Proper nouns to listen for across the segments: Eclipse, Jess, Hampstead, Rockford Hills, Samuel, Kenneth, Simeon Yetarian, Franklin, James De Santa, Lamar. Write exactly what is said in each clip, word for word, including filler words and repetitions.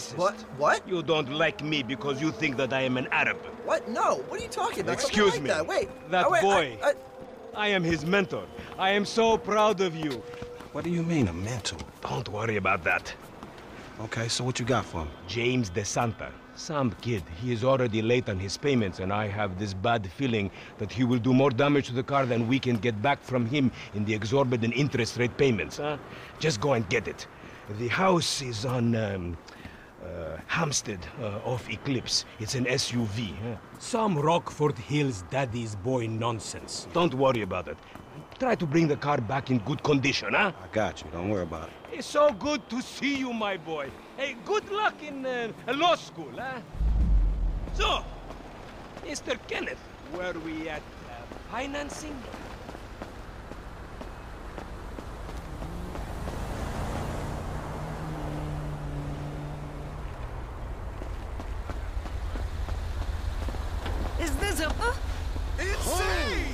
racist. What? What? You don't like me because you think that I am an Arab. What? No. What are you talking about? Excuse like me. That. Wait. That oh, wait, boy. I, I... I am his mentor. I am so proud of you. What do you mean, a mentor? Don't worry about that. Okay, so what you got for him? James De Santa. Some kid. He is already late on his payments, and I have this bad feeling that he will do more damage to the car than we can get back from him in the exorbitant interest rate payments, huh? Just go and get it. The house is on um, uh, Hampstead, uh, off Eclipse. It's an S U V. Huh? Some Rockford Hills daddy's boy nonsense. Don't worry about it. Try to bring the car back in good condition, huh? I got you. Don't worry about it. It's so good to see you, my boy. Hey, good luck in uh, law school, huh? So, Mister Kenneth, were we at uh, financing? Is this a... Uh? Insane!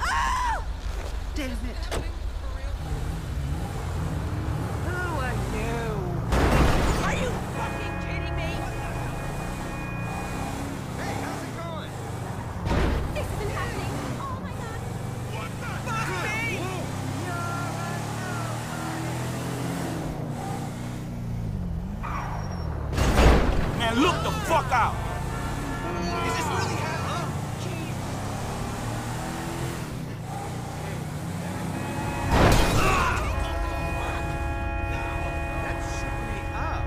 Oh. Oh! Damn it. Look the fuck out! Is this really happening? That shook me up.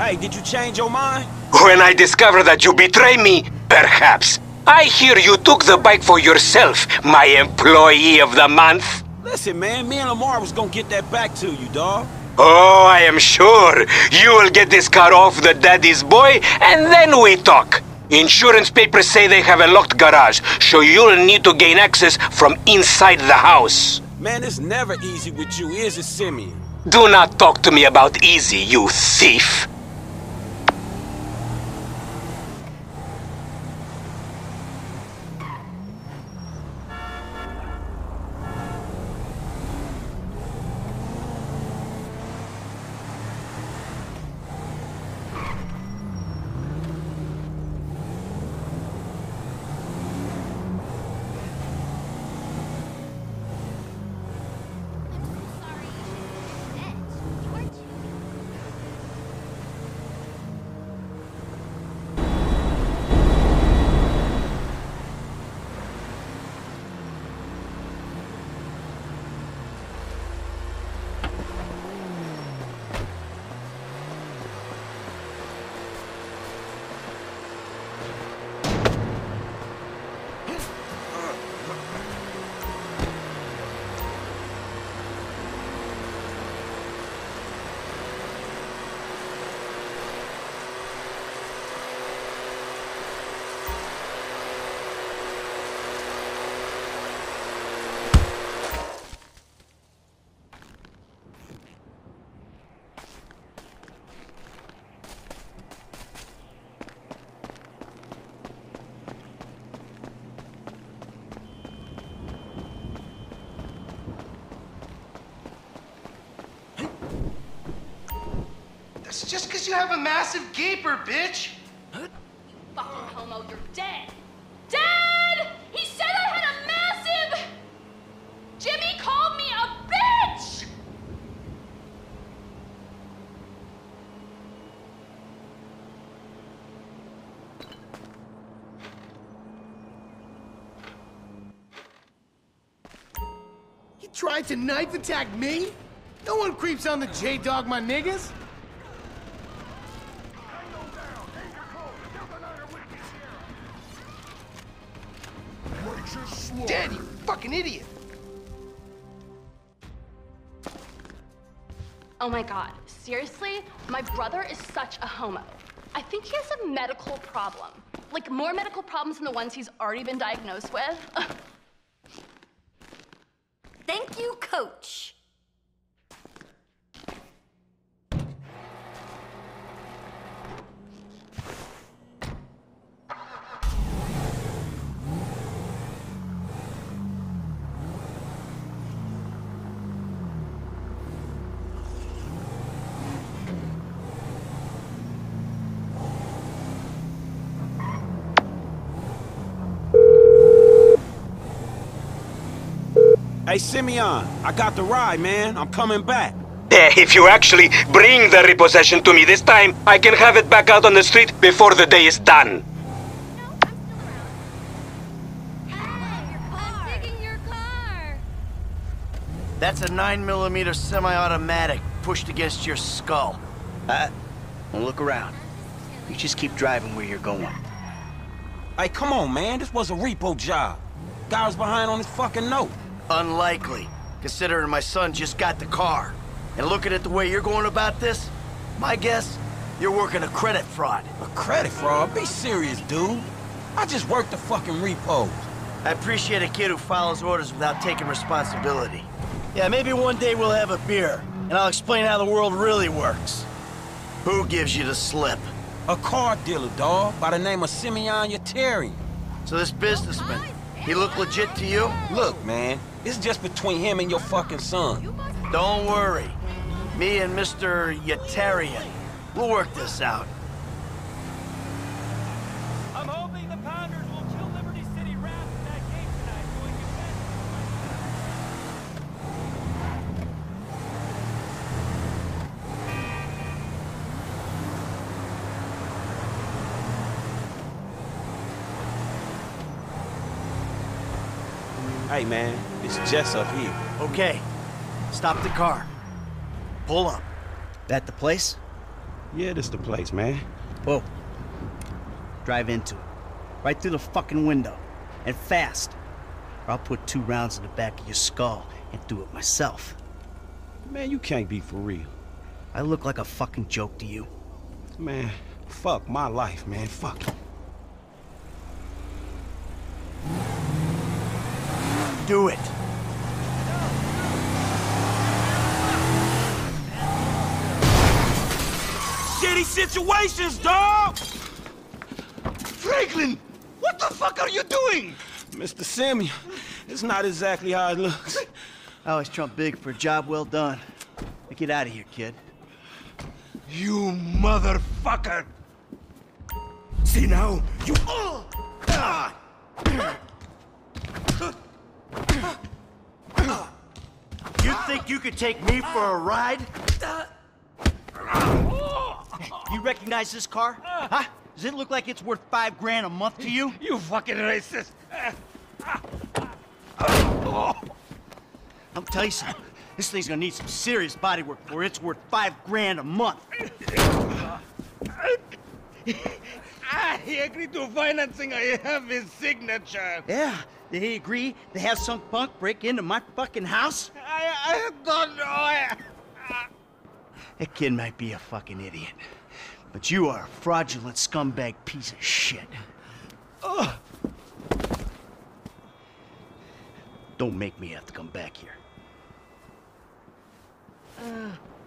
Hey, did you change your mind? When I discover that you betray me, perhaps. I hear you took the bike for yourself, my employee of the month. Listen, man, me and Lamar was gonna get that back to you, dawg. Oh, I am sure. You will get this car off the daddy's boy, and then we talk. Insurance papers say they have a locked garage, so you'll need to gain access from inside the house. Man, it's never easy with you, is it, Simeon? Do not talk to me about easy, you thief. Just because you have a massive gaper, bitch! Huh? You fucking homo, you're dead! Dead! He said I had a massive... Jimmy called me a bitch! He tried to knife attack me? No one creeps on the J-Dog, my niggas! Dead, you fucking idiot! Oh my god, seriously? My brother is such a homo. I think he has a medical problem. Like, more medical problems than the ones he's already been diagnosed with. Thank you, Coach. Hey, Simeon, I got the ride, man. I'm coming back. Yeah, if you actually bring the repossession to me this time, I can have it back out on the street before the day is done. No, I'm still around. Hey, your car. I'm digging your car. That's a nine millimeter semi-automatic pushed against your skull. Uh, well, look around. You just keep driving where you're going. Hey, come on, man. This was a repo job. Guy was behind on his fucking note. Unlikely, considering my son just got the car. And looking at the way you're going about this, my guess, you're working a credit fraud. A credit fraud? Be serious, dude. I just worked the fucking repo. I appreciate a kid who follows orders without taking responsibility. Yeah, maybe one day we'll have a beer, and I'll explain how the world really works. Who gives you the slip? A car dealer, dawg, by the name of Simeon Yetarian. So this businessman, he look legit to you? Look, man. It's just between him and your fucking son. Don't worry. Me and Mister Yetarian, we'll work this out. I'm hoping the Pounders will kill Liberty City Rats in that game tonight, doing your best. Hey, man. It's Jess up here. Okay. Stop the car. Pull up. That the place? Yeah, this the place, man. Whoa. Drive into it. Right through the fucking window. And fast. Or I'll put two rounds in the back of your skull and do it myself. Man, you can't be for real. I look like a fucking joke to you. Man, fuck my life, man. Fuck it. Do it. Shitty situations, dog. Franklin, what the fuck are you doing? Mister Samuel, it's not exactly how it looks. I always trump big for a job well done. Now get out of here, kid. You motherfucker. See now, you all. Ah. You think you could take me for a ride? You recognize this car? Huh? Does it look like it's worth five grand a month to you? You fucking racist! I'll tell you something. This thing's gonna need some serious body work before it's worth five grand a month. He agreed to financing I have his signature. Yeah. Did he agree to have some punk break into my fucking house? I, I don't know. I, I... That kid might be a fucking idiot, but you are a fraudulent scumbag piece of shit. Ugh. Don't make me have to come back here. Uh...